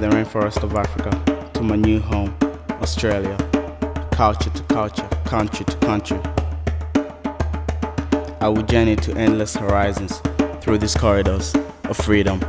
the rainforest of Africa to my new home, Australia. Culture to culture, country to country. I will journey to endless horizons through these corridors of freedom.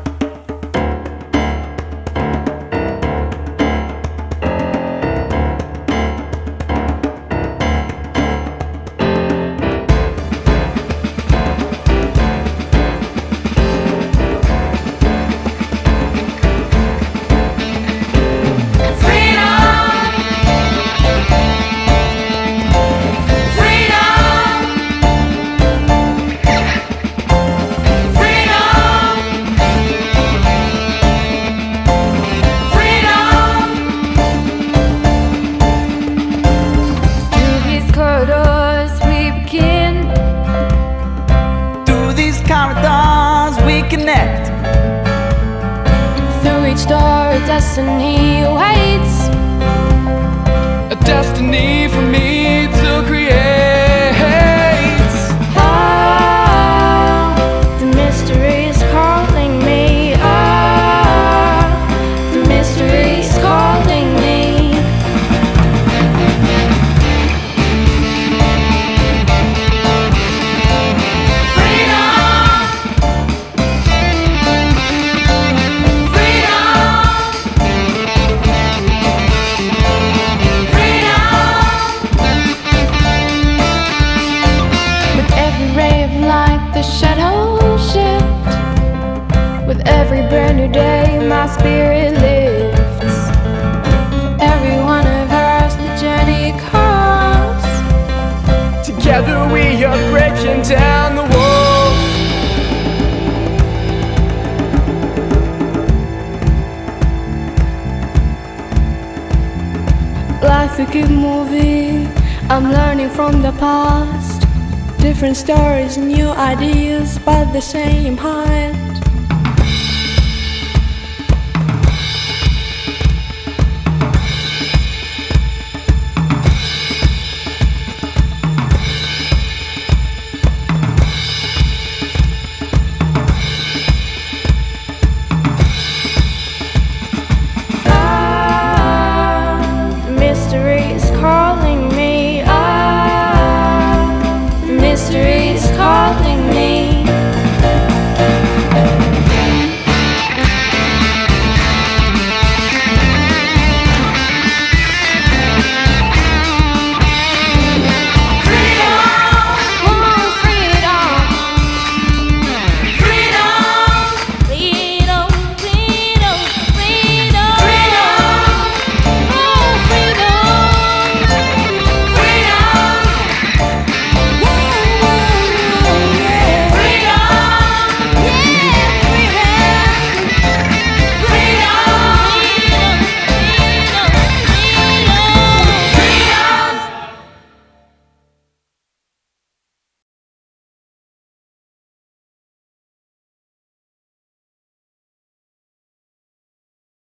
Connect. Through each door, a destiny awaits. A destiny for me to create. Oh, the mystery is calling me. Oh, the mystery is calling me. With every brand new day, my spirit lifts. Every one of us, the journey calls. Together we are breaking down the walls. Life's a good movie, I'm learning from the past. Different stories, new ideas, but the same heart.